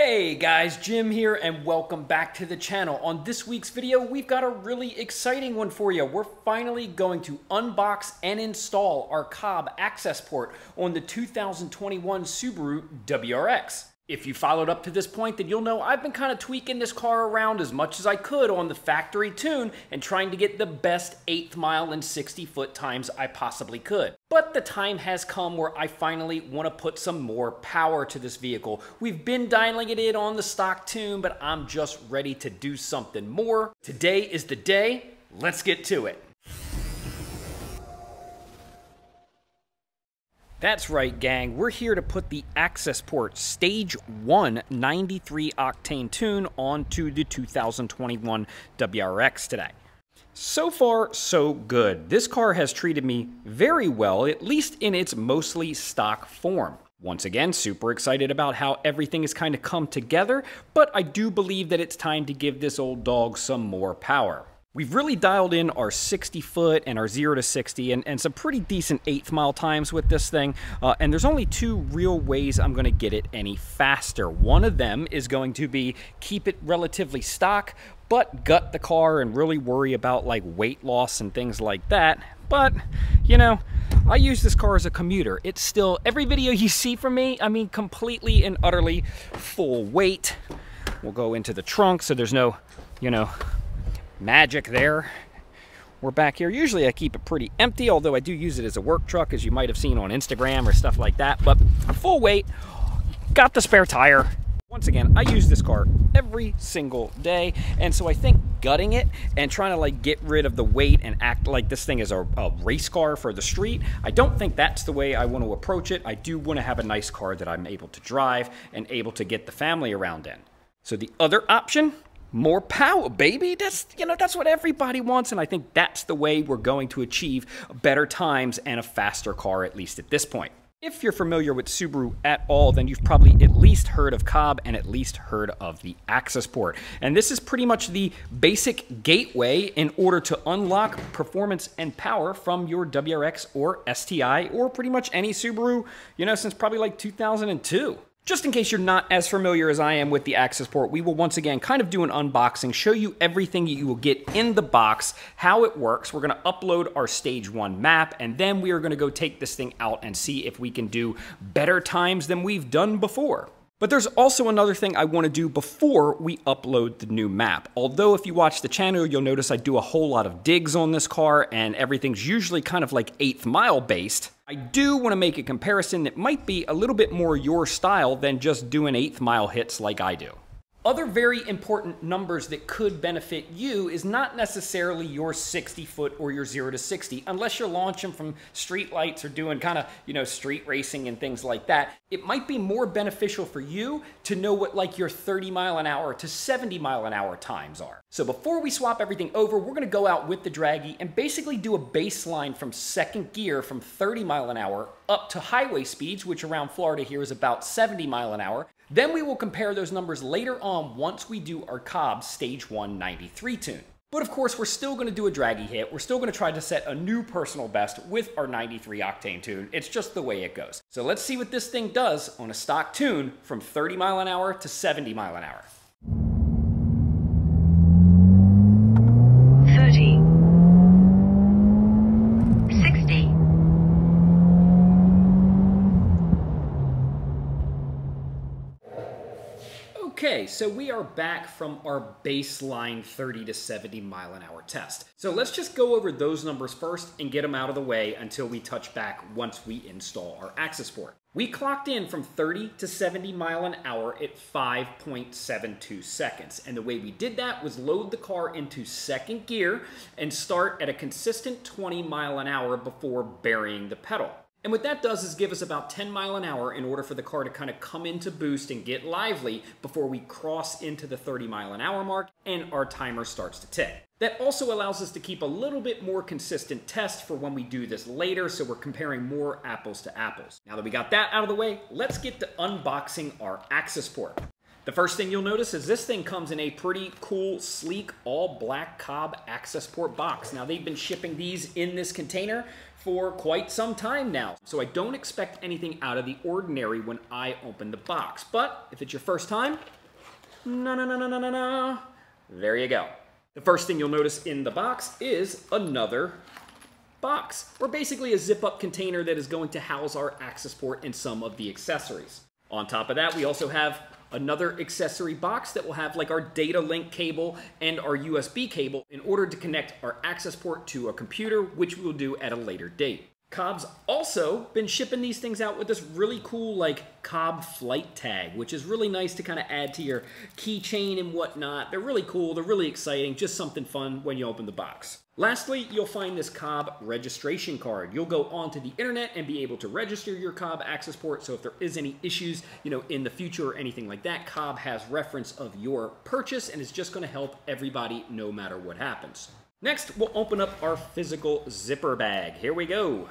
Hey guys, Jim here and welcome back to the channel. On this week's video, we've got a really exciting one for you. We're finally going to unbox and install our Cobb AccessPort on the 2021 Subaru WRX. If you followed up to this point, then you'll know I've been kind of tweaking this car around as much as I could on the factory tune and trying to get the best 8th mile and 60 foot times I possibly could. But the time has come where I finally want to put some more power to this vehicle. We've been dialing it in on the stock tune, but I'm just ready to do something more. Today is the day. Let's get to it. That's right, gang. We're here to put the AccessPort Stage 1 93 octane tune onto the 2021 WRX today. So far, so good. This car has treated me very well, at least in its mostly stock form. Once again, super excited about how everything has kind of come together, but I do believe that it's time to give this old dog some more power. We've really dialed in our 60 foot and our 0 to 60 and some pretty decent 8th mile times with this thing. And there's only two real ways I'm going to get it any faster. One of them is going to be keep it relatively stock, but gut the car and really worry about like weight loss and things like that. But, you know, I use this car as a commuter. It's still, every video you see from me, I mean, completely and utterly full weight. We'll go into the trunk so there's no, you know, magic there. We're back here. Usually I keep it pretty empty, although I do use it as a work truck, as you might have seen on Instagram or stuff like that. But I'm full weight, got the spare tire. Once again, I use this car every single day, and so I think gutting it and trying to like get rid of the weight and act like this thing is a race car for the street, I don't think that's the way I want to approach it. I do want to have a nice car that I'm able to drive and able to get the family around in. So the other option, more power, baby. That's, you know, that's what everybody wants, and I think that's the way we're going to achieve better times and a faster car, at least at this point. If you're familiar with Subaru at all, then you've probably at least heard of Cobb and at least heard of the AccessPort. And this is pretty much the basic gateway in order to unlock performance and power from your WRX or STI or pretty much any Subaru, you know, since probably like 2002. Just in case you're not as familiar as I am with the AccessPort, we will once again kind of do an unboxing, show you everything you will get in the box, how it works. We're gonna upload our Stage 1 map, and then we are gonna go take this thing out and see if we can do better times than we've done before. But there's also another thing I want to do before we upload the new map. Although if you watch the channel, you'll notice I do a whole lot of digs on this car and everything's usually kind of like 8th mile based. I do want to make a comparison that might be a little bit more your style than just doing 8th mile hits like I do. Other very important numbers that could benefit you is not necessarily your 60 foot or your 0 to 60, unless you're launching from street lights or doing kind of, you know, street racing and things like that. It might be more beneficial for you to know what like your 30 mile an hour to 70 mile an hour times are. So before we swap everything over, we're going to go out with the Draggy and basically do a baseline from second gear from 30 mile an hour up to highway speeds, which around Florida here is about 70 mile an hour. Then we will compare those numbers later on once we do our Cobb Stage 1 93 tune. But of course, we're still going to do a Draggy hit. We're still going to try to set a new personal best with our 93 octane tune. It's just the way it goes. So let's see what this thing does on a stock tune from 30 mile an hour to 70 mile an hour. 30, 60. Okay, so we are back from our baseline 30 to 70 mile an hour test. So let's just go over those numbers first and get them out of the way until we touch back once we install our AccessPort. We clocked in from 30 to 70 mile an hour at 5.72 seconds. And the way we did that was load the car into second gear and start at a consistent 20 mile an hour before burying the pedal. And what that does is give us about 10 mile an hour in order for the car to kind of come into boost and get lively before we cross into the 30 mile an hour mark and our timer starts to tick. That also allows us to keep a little bit more consistent test for when we do this later, so we're comparing more apples to apples. Now that we got that out of the way, let's get to unboxing our AccessPort. The first thing you'll notice is this thing comes in a pretty cool, sleek, all-black Cobb AccessPort box. Now, they've been shipping these in this container for quite some time now, so I don't expect anything out of the ordinary when I open the box. But if it's your first time, no. There you go. The first thing you'll notice in the box is another box, or basically a zip-up container that is going to house our AccessPort and some of the accessories. On top of that, we also have another accessory box that will have like our data link cable and our USB cable in order to connect our AccessPort to a computer, which we will do at a later date. Cobb's also been shipping these things out with this really cool like Cobb flight tag, which is really nice to kind of add to your keychain and whatnot. They're really cool, they're really exciting, just something fun when you open the box. Lastly, you'll find this Cobb registration card. You'll go onto the internet and be able to register your Cobb AccessPort, so if there is any issues, you know, in the future or anything like that, Cobb has reference of your purchase and is just gonna help everybody no matter what happens. Next, we'll open up our physical zipper bag. Here we go.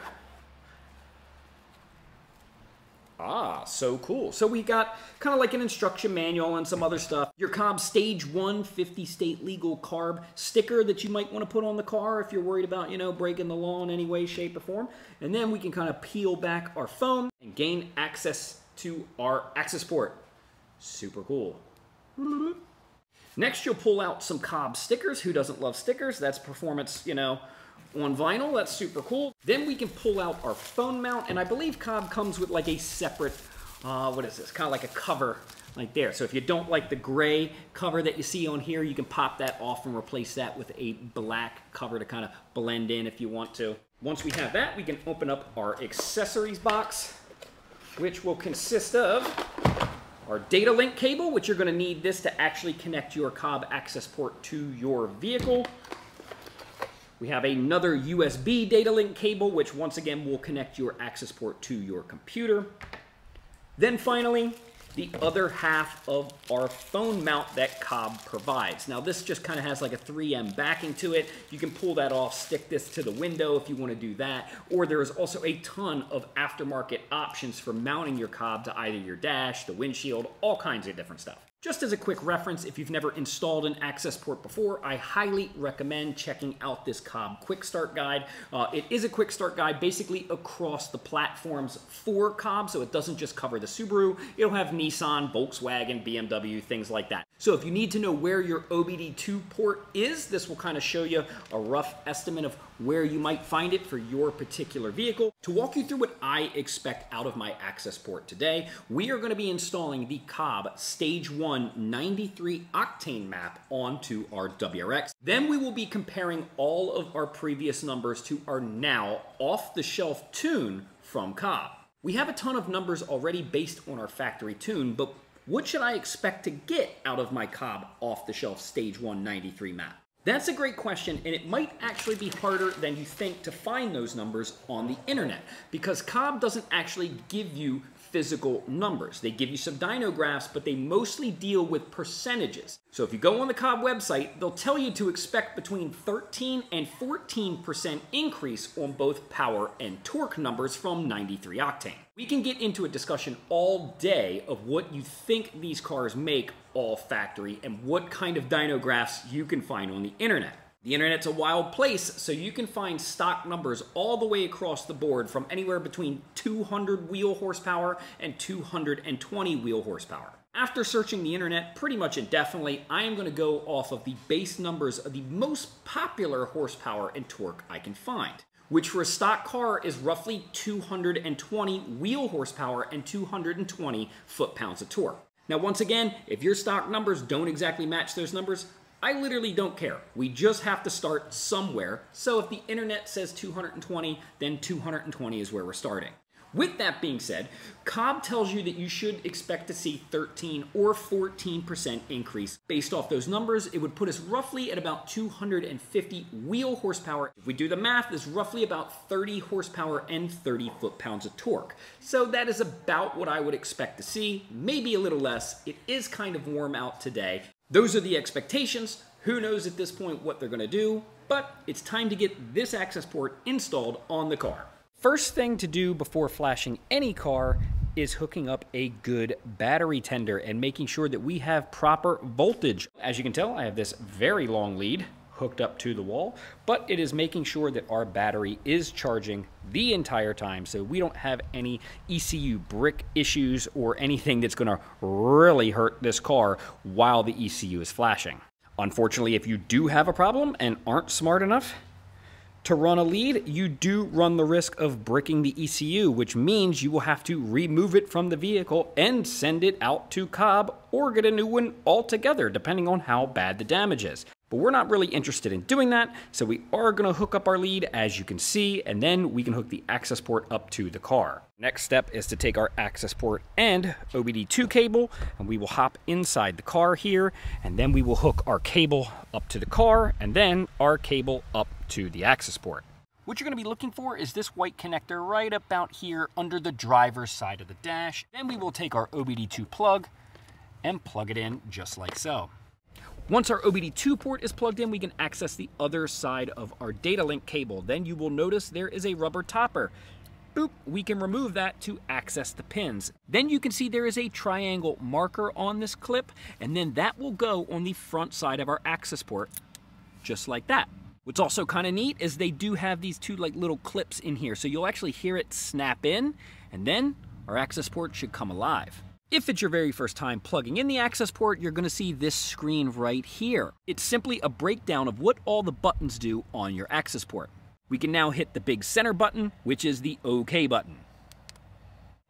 Ah, so cool. So we got kind of like an instruction manual and some other stuff. Your Cobb Stage 1 50 state legal carb sticker that you might want to put on the car if you're worried about, you know, breaking the law in any way, shape, or form. And then we can kind of peel back our phone and gain access to our AccessPort. Super cool. Next, you'll pull out some Cobb stickers. Who doesn't love stickers? That's performance, you know, on vinyl. That's super cool. Then we can pull out our phone mount, and I believe Cobb comes with like a separate what is this, kind of like a cover like there, so if you don't like the gray cover that you see on here, you can pop that off and replace that with a black cover to kind of blend in if you want to. Once we have that, we can open up our accessories box, which will consist of our data link cable, which you're going to need this to actually connect your Cobb AccessPort to your vehicle. We have another USB data link cable, which once again will connect your AccessPort to your computer. Then finally, the other half of our phone mount that Cobb provides. Now this just kind of has like a 3M backing to it. You can pull that off, stick this to the window if you want to do that. Or there is also a ton of aftermarket options for mounting your Cobb to either your dash, the windshield, all kinds of different stuff. Just as a quick reference, if you've never installed an AccessPort before, I highly recommend checking out this Cobb Quick Start Guide. It is a quick start guide basically across the platforms for Cobb, so it doesn't just cover the Subaru. It'll have Nissan, Volkswagen, BMW, things like that. So if you need to know where your OBD2 port is, this will kind of show you a rough estimate of where you might find it for your particular vehicle. To walk you through what I expect out of my AccessPort today, we are going to be installing the Cobb Stage 1 93 octane map onto our WRX. Then we will be comparing all of our previous numbers to our now off-the-shelf tune from Cobb. We have a ton of numbers already based on our factory tune, but what should I expect to get out of my Cobb off-the-shelf Stage 1 93 map? That's a great question, and it might actually be harder than you think to find those numbers on the internet, because Cobb doesn't actually give you physical numbers. They give you some dyno graphs, but they mostly deal with percentages. So if you go on the Cobb website, they'll tell you to expect between 13 and 14% increase on both power and torque numbers from 93 octane. We can get into a discussion all day of what you think these cars make all factory and what kind of dyno graphs you can find on the internet. The internet's a wild place, so you can find stock numbers all the way across the board from anywhere between 200 wheel horsepower and 220 wheel horsepower. After searching the internet pretty much indefinitely, I am going to go off of the base numbers of the most popular horsepower and torque I can find, which for a stock car is roughly 220 wheel horsepower and 220 foot-pounds of torque. Now once again, if your stock numbers don't exactly match those numbers, I literally don't care. We just have to start somewhere. So if the internet says 220, then 220 is where we're starting. With that being said, Cobb tells you that you should expect to see 13 or 14% increase. Based off those numbers, it would put us roughly at about 250 wheel horsepower. If we do the math, it's roughly about 30 horsepower and 30 foot-pounds of torque. So that is about what I would expect to see, maybe a little less. It is kind of warm out today. Those are the expectations. Who knows at this point what they're going to do, but it's time to get this AccessPort installed on the car. First thing to do before flashing any car is hooking up a good battery tender and making sure that we have proper voltage. As you can tell, I have this very long lead hooked up to the wall, but it is making sure that our battery is charging the entire time so we don't have any ECU brick issues or anything that's going to really hurt this car while the ECU is flashing. Unfortunately, if you do have a problem and aren't smart enough to run a lead, you do run the risk of bricking the ECU, which means you will have to remove it from the vehicle and send it out to Cobb or get a new one altogether, depending on how bad the damage is. But we're not really interested in doing that, so we are going to hook up our lead, as you can see, and then we can hook the access port up to the car. Next step is to take our access port and OBD2 cable, and we will hop inside the car here, and then we will hook our cable up to the car, and then our cable up to the access port. What you're going to be looking for is this white connector right about here under the driver's side of the dash. Then we will take our OBD2 plug and plug it in just like so. Once our OBD2 port is plugged in, we can access the other side of our data link cable. Then you will notice there is a rubber topper. Boop, we can remove that to access the pins. Then you can see there is a triangle marker on this clip, and then that will go on the front side of our access port, just like that. What's also kind of neat is they do have these two like little clips in here, so you'll actually hear it snap in, and then our access port should come alive. If it's your very first time plugging in the access port, you're going to see this screen right here. It's simply a breakdown of what all the buttons do on your access port. We can now hit the big center button, which is the OK button.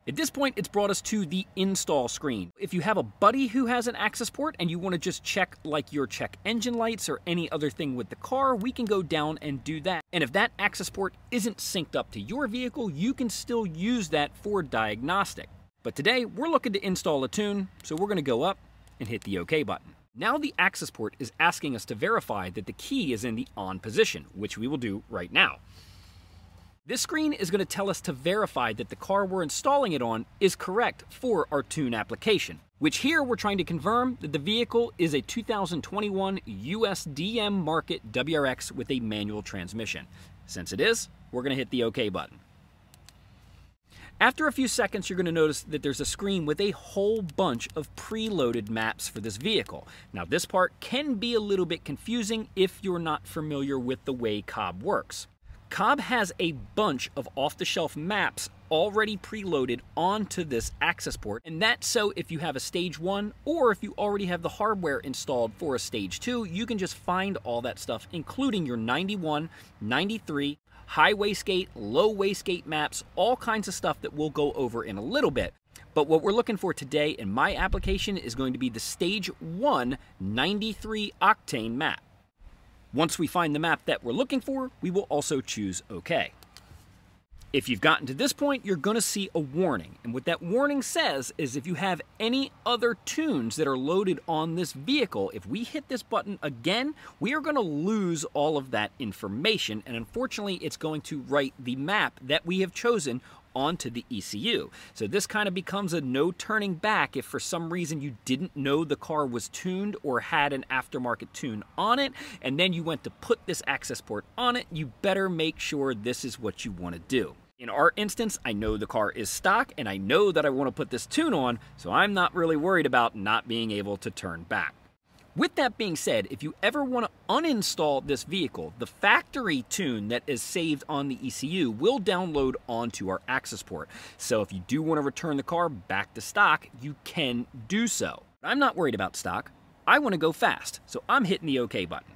At this point, it's brought us to the install screen. If you have a buddy who has an access port and you want to just check like your check engine lights or any other thing with the car, we can go down and do that. And if that access port isn't synced up to your vehicle, you can still use that for diagnostic. But today, we're looking to install a tune, so we're going to go up and hit the OK button. Now the access port is asking us to verify that the key is in the on position, which we will do right now. This screen is going to tell us to verify that the car we're installing it on is correct for our tune application, which here we're trying to confirm that the vehicle is a 2021 USDM market WRX with a manual transmission. Since it is, we're going to hit the OK button. After a few seconds, you're going to notice that there's a screen with a whole bunch of preloaded maps for this vehicle. Now, this part can be a little bit confusing if you're not familiar with the way Cobb works. Cobb has a bunch of off-the-shelf maps already preloaded onto this access port, and that's so if you have a stage 1 or if you already have the hardware installed for a stage 2, you can just find all that stuff, including your 91, 93, high wastegate, low wastegate maps, all kinds of stuff that we'll go over in a little bit. But what we're looking for today in my application is going to be the stage 1 93 octane map. Once we find the map that we're looking for, we will also choose OK. If you've gotten to this point, you're going to see a warning. And what that warning says is if you have any other tunes that are loaded on this vehicle, if we hit this button again, we are going to lose all of that information. And unfortunately, it's going to write the map that we have chosen onto the ECU. So this kind of becomes a no turning back if for some reason you didn't know the car was tuned or had an aftermarket tune on it, and then you went to put this access port on it, you better make sure this is what you want to do. In our instance, I know the car is stock and I know that I want to put this tune on, so I'm not really worried about not being able to turn back. With that being said, if you ever want to uninstall this vehicle, the factory tune that is saved on the ECU will download onto our access port. So if you do want to return the car back to stock, you can do so. I'm not worried about stock. I want to go fast, so I'm hitting the OK button.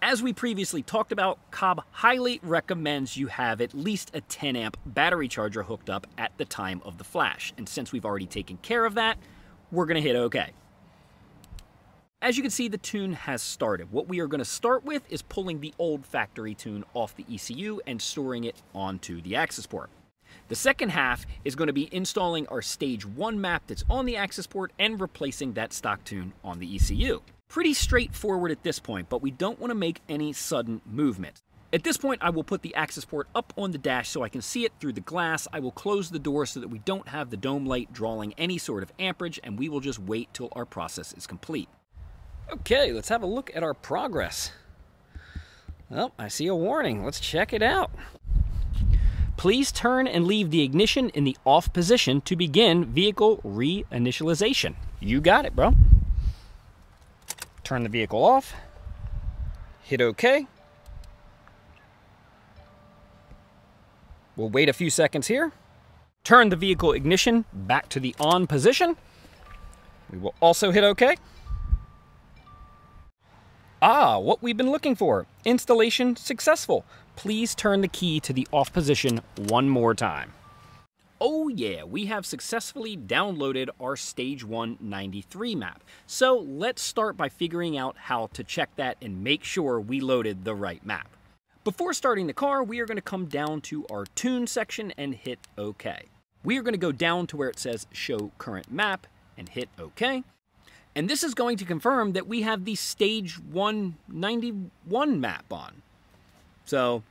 As we previously talked about, Cobb highly recommends you have at least a 10 amp battery charger hooked up at the time of the flash. And since we've already taken care of that, we're going to hit OK. As you can see, the tune has started. What we are going to start with is pulling the old factory tune off the ECU and storing it onto the access port. The second half is going to be installing our stage 1 map that's on the access port and replacing that stock tune on the ECU. Pretty straightforward at this point, but we don't want to make any sudden movements. At this point, I will put the access port up on the dash so I can see it through the glass. I will close the door so that we don't have the dome light drawing any sort of amperage, and we will just wait till our process is complete. Okay, let's have a look at our progress. Well, I see a warning. Let's check it out. Please turn and leave the ignition in the off position to begin vehicle reinitialization. You got it, bro. Turn the vehicle off. Hit OK. We'll wait a few seconds here. Turn the vehicle ignition back to the on position. We will also hit OK. Ah, what we've been looking for. Installation successful. Please turn the key to the off position one more time. Oh yeah, we have successfully downloaded our Stage 1 93 map. So let's start by figuring out how to check that and make sure we loaded the right map. Before starting the car, we are going to come down to our Tune section and hit OK. We are going to go down to where it says Show Current Map and hit OK. And this is going to confirm that we have the Stage 191 map on. So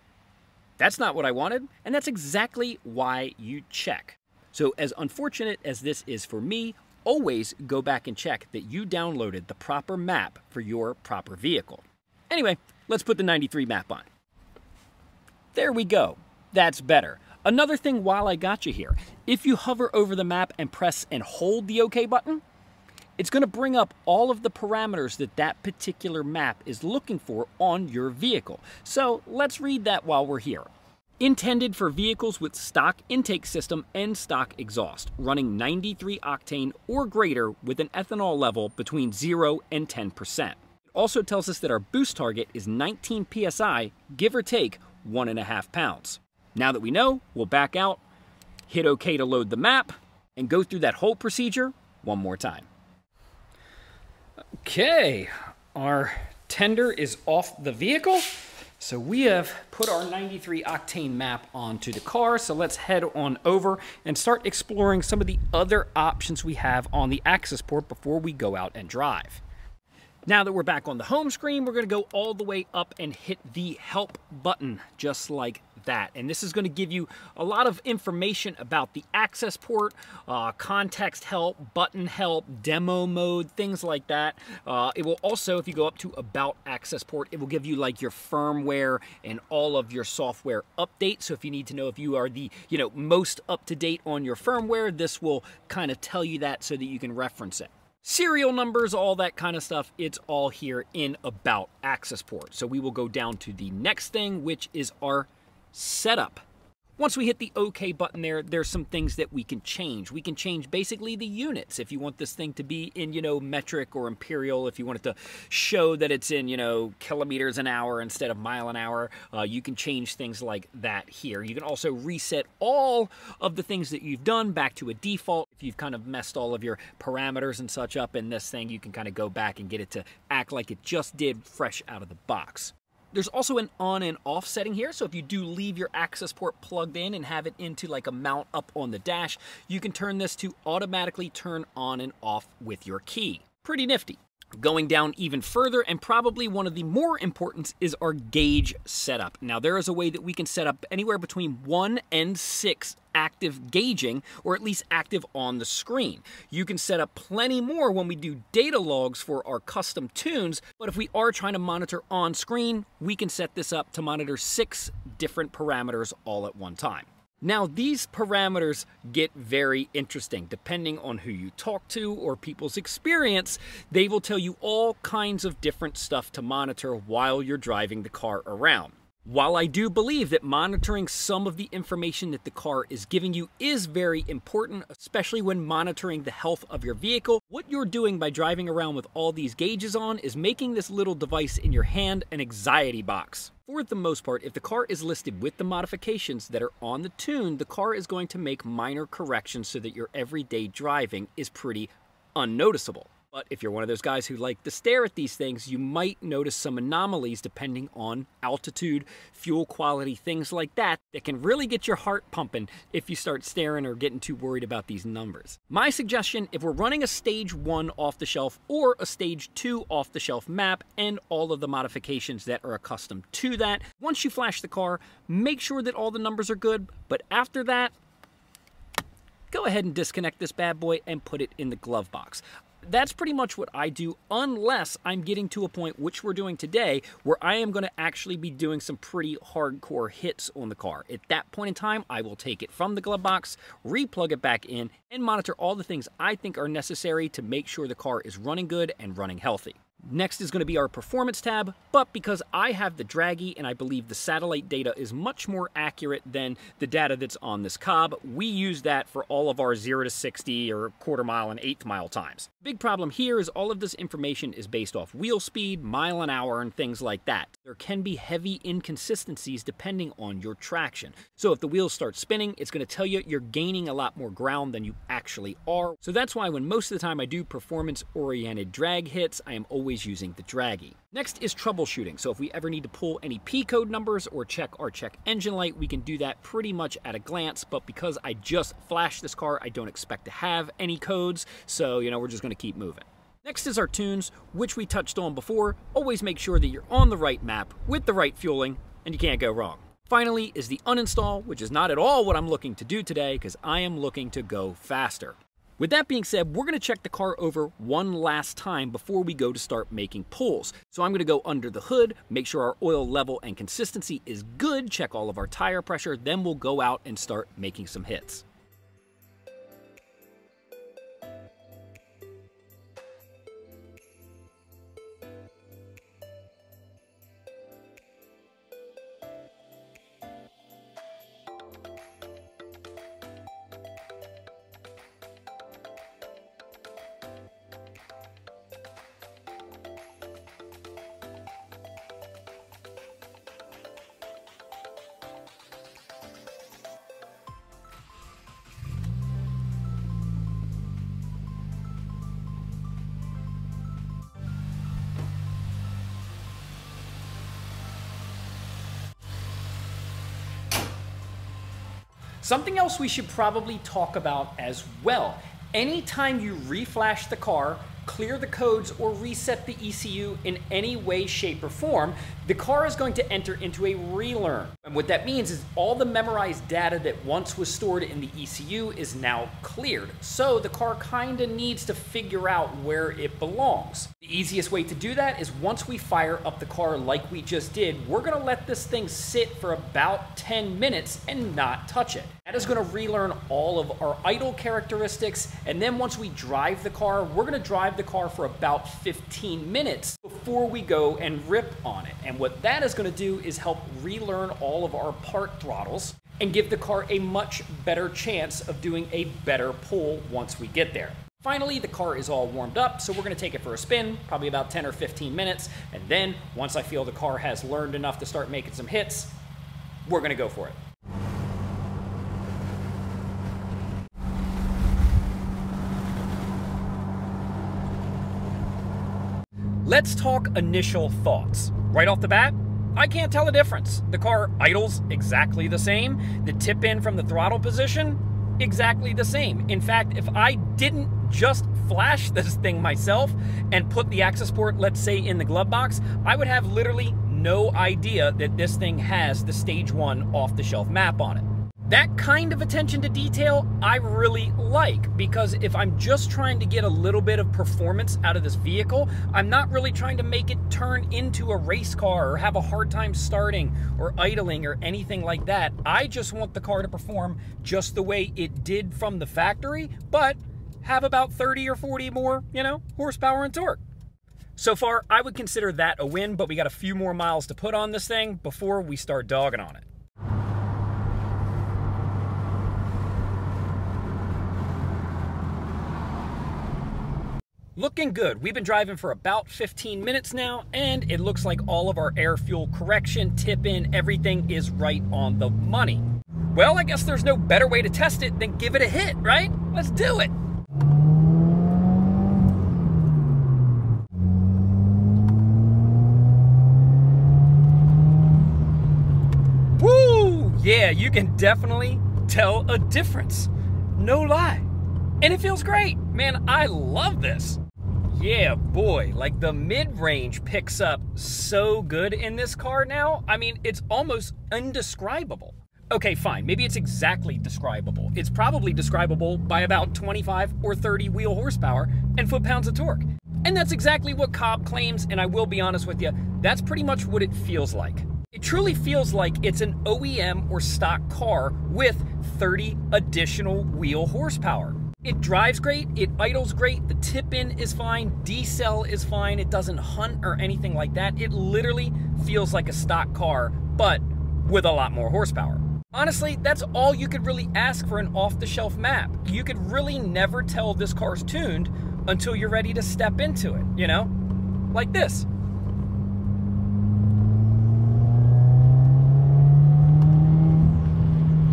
that's not what I wanted, and that's exactly why you check. So as unfortunate as this is for me, always go back and check that you downloaded the proper map for your proper vehicle. Anyway, let's put the 93 map on. There we go. That's better. Another thing while I got you here, if you hover over the map and press and hold the OK button, it's going to bring up all of the parameters that that particular map is looking for on your vehicle. So let's read that while we're here. Intended for vehicles with stock intake system and stock exhaust, running 93 octane or greater with an ethanol level between 0 and 10%. It also tells us that our boost target is 19 PSI, give or take 1.5 pounds. Now that we know, we'll back out, hit OK to load the map, and go through that whole procedure one more time. Okay, our tender is off the vehicle. So we have put our 93 octane map onto the car. So let's head on over and start exploring some of the other options we have on the AccessPort before we go out and drive. Now that we're back on the home screen, we're going to go all the way up and hit the help button just like that. And this is going to give you a lot of information about the AccessPort, context help, button help, demo mode, things like that. It will also, if you go up to about AccessPort, it will give you like your firmware and all of your software updates. So if you need to know if you are the, you know, most up to date on your firmware, this will kind of tell you that so that you can reference it. Serial numbers, all that kind of stuff, it's all here in About AccessPort. So we will go down to the next thing, which is our setup. Once we hit the OK button there, there's some things that we can change. We can change basically the units. If you want this thing to be in, you know, metric or imperial, if you want it to show that it's in, you know, kilometers an hour instead of mile an hour, you can change things like that here. You can also reset all of the things that you've done back to a default. If you've kind of messed all of your parameters and such up in this thing, you can kind of go back and get it to act like it just did fresh out of the box. There's also an on and off setting here, so if you do leave your AccessPort plugged in and have it into like a mount up on the dash, you can turn this to automatically turn on and off with your key. Pretty nifty. Going down even further, and probably one of the more important, is our gauge setup. Now there is a way that we can set up anywhere between 1 and 6 active gauging, or at least active on the screen. You can set up plenty more when we do data logs for our custom tunes, but if we are trying to monitor on screen, we can set this up to monitor 6 different parameters all at one time. Now these parameters get very interesting. Depending on who you talk to or people's experience, they will tell you all kinds of different stuff to monitor while you're driving the car around. While I do believe that monitoring some of the information that the car is giving you is very important, especially when monitoring the health of your vehicle, what you're doing by driving around with all these gauges on is making this little device in your hand an anxiety box. For the most part, if the car is listed with the modifications that are on the tune, the car is going to make minor corrections so that your everyday driving is pretty unnoticeable. But if you're one of those guys who like to stare at these things, you might notice some anomalies depending on altitude, fuel quality, things like that, that can really get your heart pumping if you start staring or getting too worried about these numbers. My suggestion, if we're running a Stage 1 off-the-shelf or a Stage 2 off-the-shelf map and all of the modifications that are accustomed to that, once you flash the car, make sure that all the numbers are good, but after that, go ahead and disconnect this bad boy and put it in the glove box. that's pretty much what I do, unless I'm getting to a point, which we're doing today, where I am going to actually be doing some pretty hardcore hits on the car. At that point in time, I will take it from the glove box, replug it back in, and monitor all the things I think are necessary to make sure the car is running good and running healthy. Next is going to be our performance tab, but because I have the Draggy and I believe the satellite data is much more accurate than the data that's on this Cobb, we use that for all of our 0 to 60 or quarter mile and eighth mile times. Big problem here is all of this information is based off wheel speed, mile an hour, and things like that. There can be heavy inconsistencies depending on your traction. So if the wheels start spinning, it's going to tell you you're gaining a lot more ground than you actually are. So that's why when most of the time I do performance-oriented drag hits, I am always using the Draggy. Next is troubleshooting. So if we ever need to pull any P-code numbers or check our check engine light, we can do that pretty much at a glance, but because I just flashed this car, I don't expect to have any codes, so we're just going to keep moving. Next is our tunes, which we touched on before. Always make sure that you're on the right map with the right fueling, and you can't go wrong. Finally is the uninstall, which is not at all what I'm looking to do today because I am looking to go faster. With that being said, we're going to check the car over one last time before we go to start making pulls. So I'm going to go under the hood, make sure our oil level and consistency is good, check all of our tire pressure, then we'll go out and start making some hits. Something else we should probably talk about as well. Anytime you reflash the car, clear the codes, or reset the ECU in any way, shape, or form, the car is going to enter into a relearn. And what that means is all the memorized data that once was stored in the ECU is now cleared. So the car kinda needs to figure out where it belongs. The easiest way to do that is once we fire up the car like we just did, we're gonna let this thing sit for about 10 minutes and not touch it. That is gonna relearn all of our idle characteristics. And then once we drive the car, we're gonna drive the car for about 15 minutes before we go and rip on it. And what that is going to do is help relearn all of our part throttles and give the car a much better chance of doing a better pull once we get there. Finally, the car is all warmed up, so we're going to take it for a spin, probably about 10 or 15 minutes. And then once I feel the car has learned enough to start making some hits, we're going to go for it. Let's talk initial thoughts. Right off the bat, I can't tell a difference. The car idles exactly the same. The tip in from the throttle position, exactly the same. In fact, if I didn't just flash this thing myself and put the AccessPort, let's say, in the glove box, I would have literally no idea that this thing has the stage 1 off-the-shelf map on it. That kind of attention to detail I really like, because if I'm just trying to get a little bit of performance out of this vehicle, I'm not really trying to make it turn into a race car or have a hard time starting or idling or anything like that. I just want the car to perform just the way it did from the factory, but have about 30 or 40 more, horsepower and torque. So far, I would consider that a win, but we got a few more miles to put on this thing before we start dogging on it. Looking good. We've been driving for about 15 minutes now, and it looks like all of our air fuel correction, tip in, everything is right on the money. Well, I guess there's no better way to test it than give it a hit, right? Let's do it. Woo! Yeah, you can definitely tell a difference. No lie. And it feels great. Man, I love this. Yeah, boy, like the mid-range picks up so good in this car now. I mean, it's almost indescribable. Okay, fine, maybe it's exactly describable. It's probably describable by about 25 or 30 wheel horsepower and foot-pounds of torque. And that's exactly what Cobb claims, and I will be honest with you, that's pretty much what it feels like. It truly feels like it's an OEM or stock car with 30 additional wheel horsepower. It drives great, it idles great, the tip-in is fine, decel is fine, it doesn't hunt or anything like that. It literally feels like a stock car, but with a lot more horsepower. Honestly, that's all you could really ask for an off-the-shelf map. You could really never tell this car's tuned until you're ready to step into it, you know? Like this.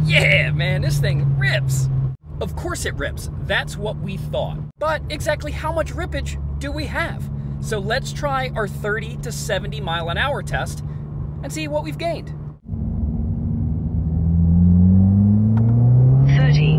Yeah, man, this thing rips. Of course it rips, that's what we thought. But exactly how much rippage do we have? So let's try our 30 to 70 mile an hour test and see what we've gained. 30. 60.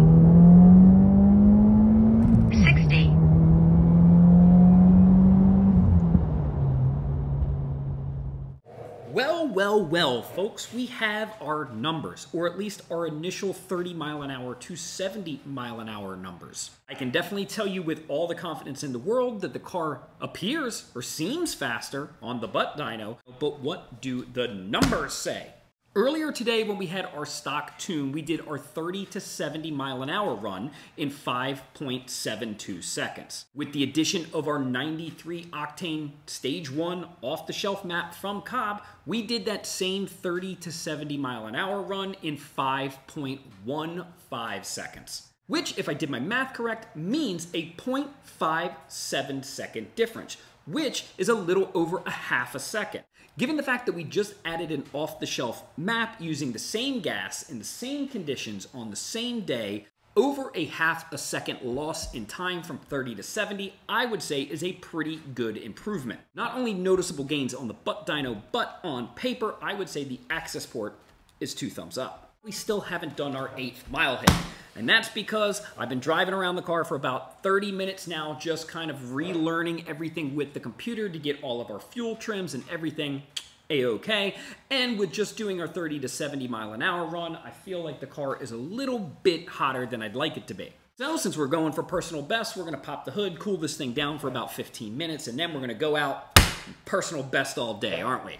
Well, folks, we have our numbers, or at least our initial 30 mile an hour to 70 mile an hour numbers. I can definitely tell you with all the confidence in the world that the car appears or seems faster on the butt dyno, but what do the numbers say? Earlier today when we had our stock tune, we did our 30 to 70 mile an hour run in 5.72 seconds. With the addition of our 93 octane stage 1 off-the-shelf map from Cobb, we did that same 30 to 70 mile an hour run in 5.15 seconds. Which, if I did my math correct, means a 0.57 second difference, which is a little over a half a second. Given the fact that we just added an off-the-shelf map using the same gas in the same conditions on the same day, over a half a second loss in time from 30 to 70, I would say is a pretty good improvement. Not only noticeable gains on the butt dyno, but on paper, I would say the AccessPort is 2 thumbs up. We still haven't done our 8th mile hit. And that's because I've been driving around the car for about 30 minutes now, just kind of relearning everything with the computer to get all of our fuel trims and everything a-okay. And with just doing our 30 to 70 mile an hour run, I feel like the car is a little bit hotter than I'd like it to be. So since we're going for personal best, we're gonna pop the hood, cool this thing down for about 15 minutes, and then we're gonna go out and personal best all day, aren't we?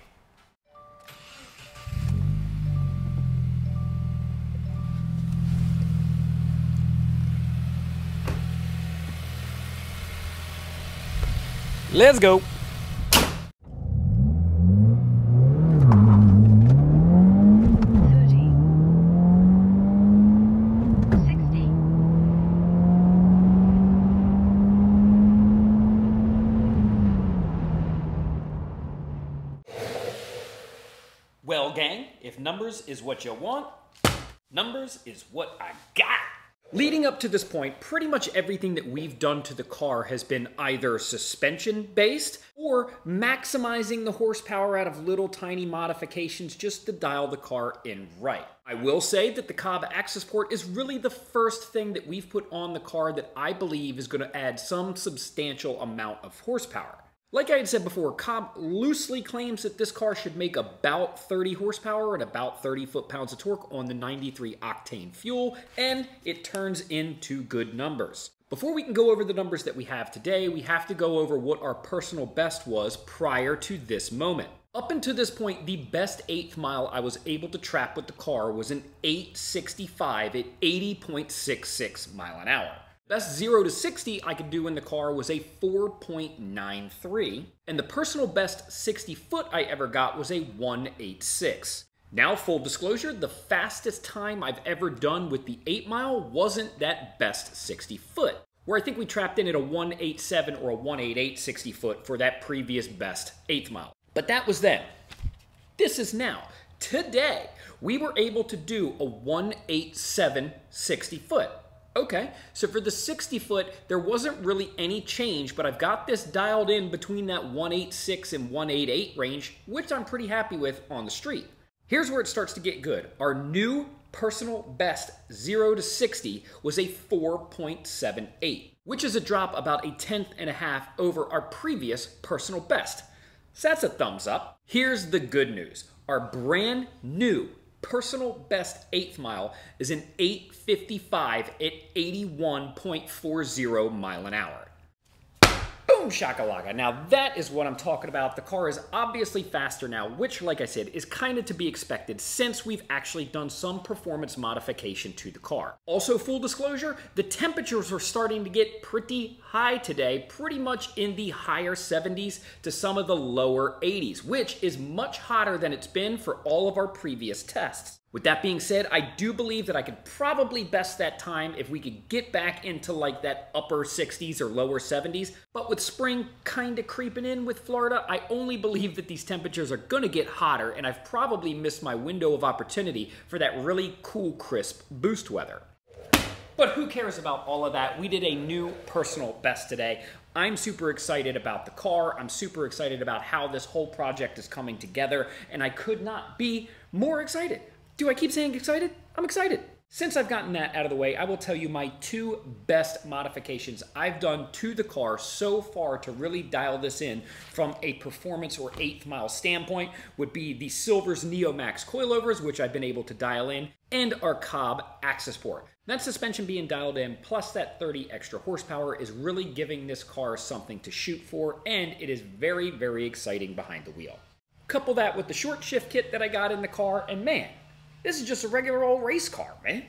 Let's go. Well, gang, if numbers is what you want, numbers is what I got. Leading up to this point, pretty much everything that we've done to the car has been either suspension-based or maximizing the horsepower out of little tiny modifications just to dial the car in right. I will say that the Cobb AccessPort is really the first thing that we've put on the car that I believe is going to add some substantial amount of horsepower. Like I had said before, Cobb loosely claims that this car should make about 30 horsepower and about 30 foot-pounds of torque on the 93 octane fuel, and it turns into good numbers. Before we can go over the numbers that we have today, we have to go over what our personal best was prior to this moment. Up until this point, the best 8th mile I was able to trap with the car was an 865 at 80.66 mile an hour. Best 0 to 60 I could do in the car was a 4.93, and the personal best 60 foot I ever got was a 186. Now, full disclosure, the fastest time I've ever done with the 8 mile wasn't that best 60 foot, where I think we trapped in at a 187 or a 188 60 foot for that previous best 8th mile. But that was then. This is now. Today, we were able to do a 187 60 foot. Okay, so for the 60 foot, there wasn't really any change, but I've got this dialed in between that 186 and 188 range, which I'm pretty happy with on the street. Here's where it starts to get good. Our new personal best 0 to 60 was a 4.78, which is a drop about a 1/10 and a half over our previous personal best. So that's a thumbs up. Here's the good news. Our brand new personal best eighth mile is an 8:55 at 81.40 mile an hour. Boom shakalaka. Now that is what I'm talking about. The car is obviously faster now, which, like I said, is kind of to be expected since we've actually done some performance modification to the car. Also, full disclosure, the temperatures were starting to get pretty high today, pretty much in the higher 70s to some of the lower 80s, which is much hotter than it's been for all of our previous tests. With that being said, I do believe that I could probably best that time if we could get back into like that upper 60s or lower 70s. But with spring kind of creeping in with Florida, I only believe that these temperatures are going to get hotter, and I've probably missed my window of opportunity for that really cool, crisp boost weather. But who cares about all of that? We did a new personal best today. I'm super excited about the car. I'm super excited about how this whole project is coming together, and I could not be more excited. Do I keep saying excited? I'm excited. Since I've gotten that out of the way, I will tell you my two best modifications I've done to the car so far to really dial this in from a performance or eighth mile standpoint would be the Silver's Neo Max coilovers, which I've been able to dial in, and our Cobb AccessPort. That suspension being dialed in, plus that 30 extra horsepower, is really giving this car something to shoot for, and it is very, very exciting behind the wheel. Couple that with the short shift kit that I got in the car, and man, this is just a regular old race car, man.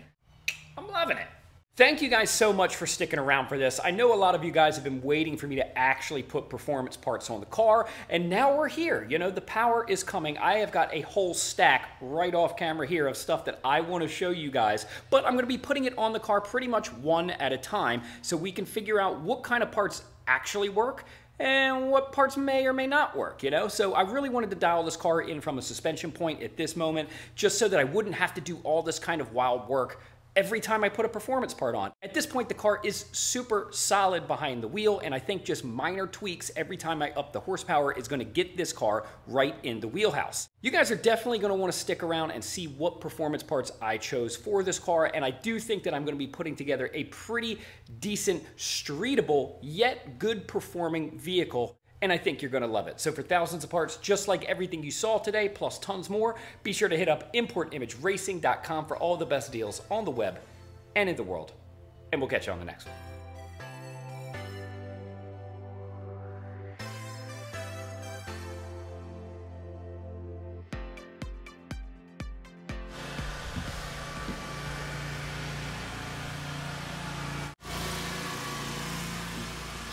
I'm loving it. Thank you guys so much for sticking around for this. I know a lot of you guys have been waiting for me to actually put performance parts on the car, and now we're here. You know, the power is coming. I have got a whole stack right off camera here of stuff that I want to show you guys, but I'm going to be putting it on the car pretty much one at a time so we can figure out what kind of parts actually work and what parts may or may not work, you know? So I really wanted to dial this car in from a suspension point at this moment, just so that I wouldn't have to do all this kind of wild work every time I put a performance part on. At this point, the car is super solid behind the wheel, and I think just minor tweaks every time I up the horsepower is gonna get this car right in the wheelhouse. You guys are definitely gonna wanna stick around and see what performance parts I chose for this car, and I do think that I'm gonna be putting together a pretty decent, streetable, yet good performing vehicle, and I think you're gonna love it. So for thousands of parts, just like everything you saw today, plus tons more, be sure to hit up ImportImageRacing.com for all the best deals on the web and in the world. And we'll catch you on the next one.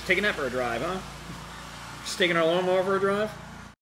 Taking that for a drive, huh? Just taking our lawnmower for a drive?